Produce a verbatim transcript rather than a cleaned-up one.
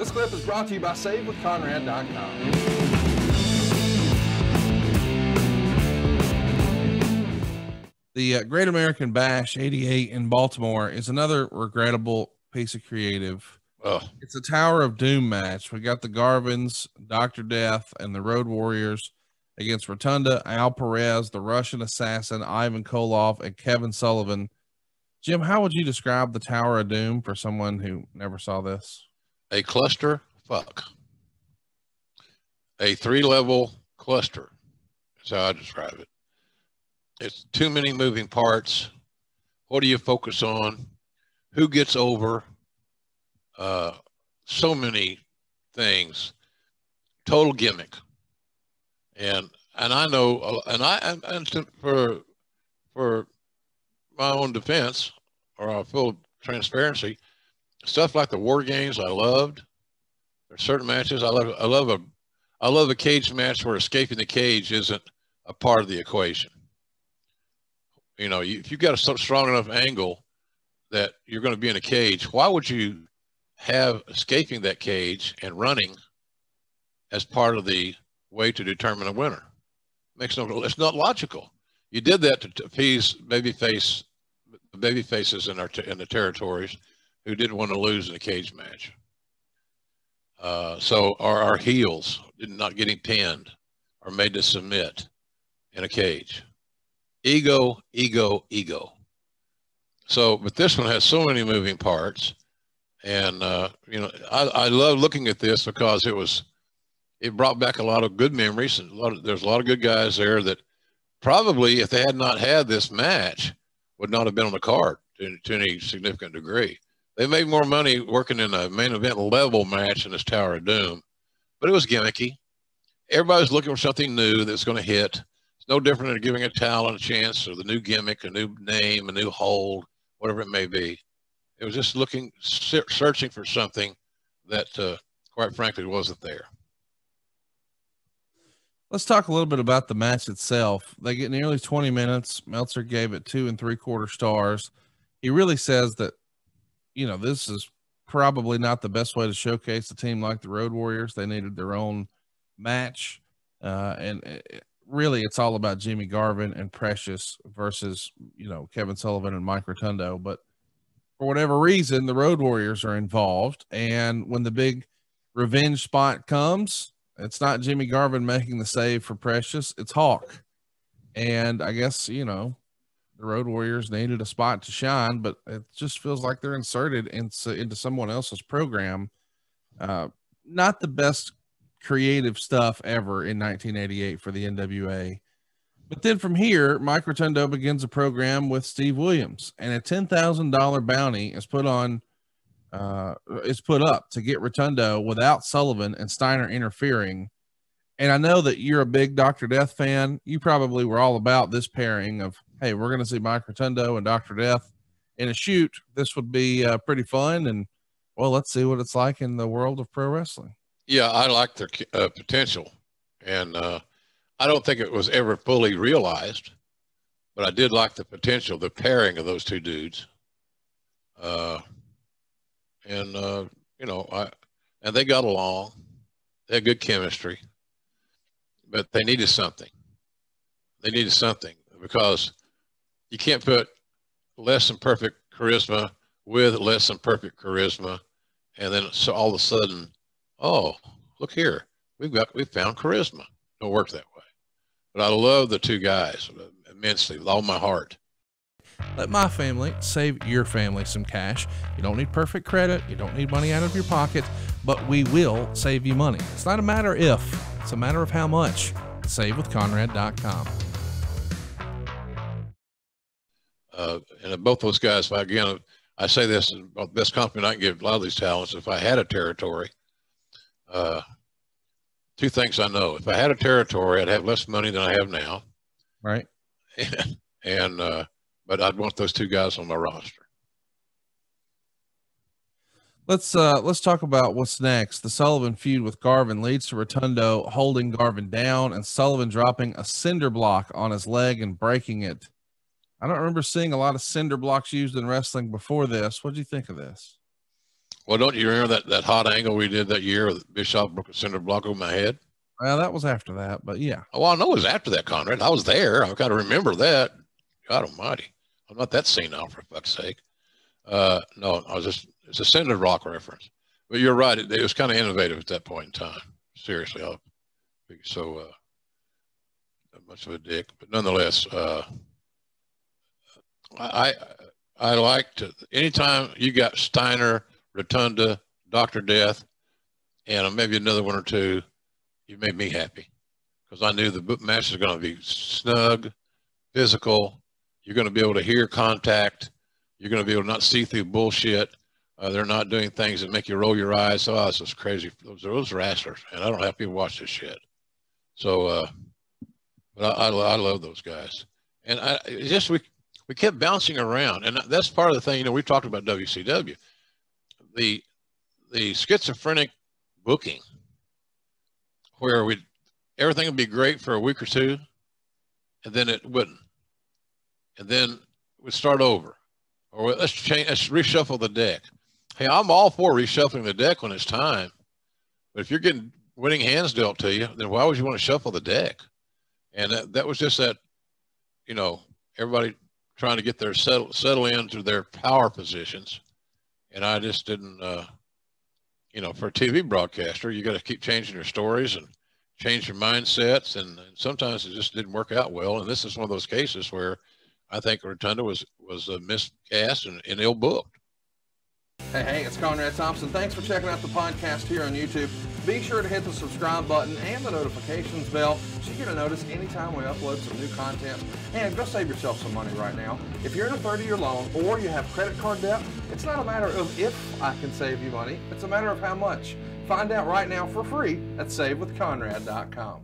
This clip is brought to you by Save With Conrad dot com. The uh, Great American Bash eighty-eight in Baltimore is another regrettable piece of creative. Ugh. It's a Tower of Doom match. We got the Garvins, Doctor Death, and the Road Warriors against Rotunda, Al Perez, the Russian Assassin, Ivan Koloff, and Kevin Sullivan. Jim, how would you describe the Tower of Doom for someone who never saw this? A cluster fuck. A three-level cluster. That's how I describe it. It's too many moving parts. What do you focus on? Who gets over? Uh, so many things, total gimmick. And, and I know, and I, and for, for my own defense or full transparency, stuff like the war games, I loved. There's certain matches. I love, I love a, I love a cage match where escaping the cage isn't a part of the equation. You know, you, if you've got a strong enough angle that you're going to be in a cage, why would you have escaping that cage and running as part of the way to determine a winner? Makes no, it's not logical. You did that to, to appease babyface, babyfaces in our, in the territories who didn't want to lose in a cage match. Uh, so our, our heels did not getting pinned or made to submit in a cage. Ego, ego, ego. So, but this one has so many moving parts. And, uh, you know, I, I love looking at this because it was, it brought back a lot of good memories. And a lot of, there's a lot of good guys there that probably, if they had not had this match, would not have been on the card to, to any significant degree. They made more money working in a main event level match in this Tower of Doom, but it was gimmicky. Everybody's looking for something new that's going to hit. It's no different than giving a talent a chance or the new gimmick, a new name, a new hold, whatever it may be. It was just looking, searching for something that, uh, quite frankly, wasn't there. Let's talk a little bit about the match itself. They get nearly twenty minutes. Meltzer gave it two and three quarter stars. He really says that, you know, this is probably not the best way to showcase a team like the Road Warriors. They needed their own match. Uh, and it, really it's all about Jimmy Garvin and Precious versus, you know, Kevin Sullivan and Mike Rotundo. But for whatever reason, the Road Warriors are involved. And when the big revenge spot comes, it's not Jimmy Garvin making the save for Precious. It's Hawk. And I guess, you know, the Road Warriors needed a spot to shine, but it just feels like they're inserted into, into someone else's program. Uh, not the best creative stuff ever in nineteen eighty-eight for the N W A. But then from here, Mike Rotundo begins a program with Steve Williams, and a ten thousand dollar bounty is put on, uh, is put up to get Rotundo without Sullivan and Steiner interfering. And I know that you're a big Doctor Death fan. You probably were all about this pairing of, hey, we're going to see Mike Rotundo and Doctor Death in a shoot. This would be uh, pretty fun. And well, let's see what it's like in the world of pro wrestling. Yeah. I like their uh, potential. And, uh, I don't think it was ever fully realized, but I did like the potential, the pairing of those two dudes. Uh, and, uh, you know, I, and they got along. They had good chemistry, but they needed something. They needed something because you can't put less than perfect charisma with less than perfect charisma. And then so all of a sudden, oh, look here, we've got, we've found charisma. Don't work that way. But I love the two guys immensely with all my heart. Let my family save your family some cash. You don't need perfect credit. You don't need money out of your pocket, but we will save you money. It's not a matter if, it's a matter of how much. Save With Conrad dot com. Uh, and both those guys, again, I say this, the best compliment I can give a lot of these talents, if I had a territory, uh, two things I know. If I had a territory, I'd have less money than I have now. Right. And, and uh, but I'd want those two guys on my roster. Let's, uh, let's talk about what's next. The Sullivan feud with Garvin leads to Rotundo holding Garvin down and Sullivan dropping a cinder block on his leg and breaking it. I don't remember seeing a lot of cinder blocks used in wrestling before this. What do you think of this? Well, don't you remember that, that hot angle we did that year with Bischoff broke a cinder block over my head? Well, that was after that, but yeah. Oh, I know it was after that, Conrad. I was there. I've got to remember that. God almighty. I'm not that senile, for fuck's sake. Uh, no, I was just, it's a cinder block reference. But you're right. It, it was kind of innovative at that point in time. Seriously, I think so uh, not much of a dick. But nonetheless, uh, I, I, I like to, anytime you got Steiner, Rotunda, Doctor Death, and maybe another one or two, you made me happy because I knew the match is going to be snug, physical. You're going to be able to hear contact. You're going to be able to not see through bullshit. Uh, they're not doing things that make you roll your eyes. Oh, this is crazy. Those, those are wrestlers, and I don't have people watch this shit. So, uh, but I, I, I love those guys. And I just, we, we kept bouncing around, and that's part of the thing. You know, we talked about W C W. The, the schizophrenic booking where we everything would be great for a week or two and then it wouldn't. And then we'd start over or let's change, let's reshuffle the deck. Hey, I'm all for reshuffling the deck when it's time, but if you're getting winning hands dealt to you, then why would you want to shuffle the deck? And that, that was just that, you know, everybody trying to get their settle, settle into their power positions. And I just didn't, uh, you know, for a T V broadcaster, you got to keep changing your stories and change your mindsets. And, and sometimes it just didn't work out well. And this is one of those cases where I think Rotunda was, was uh, miscast and, and ill booked. Hey, hey, it's Conrad Thompson. Thanks for checking out the podcast here on YouTube. Be sure to hit the subscribe button and the notifications bell so you get a notice anytime we upload some new content. And go save yourself some money right now. If you're in a thirty-year loan or you have credit card debt, it's not a matter of if I can save you money. It's a matter of how much. Find out right now for free at Save With Conrad dot com.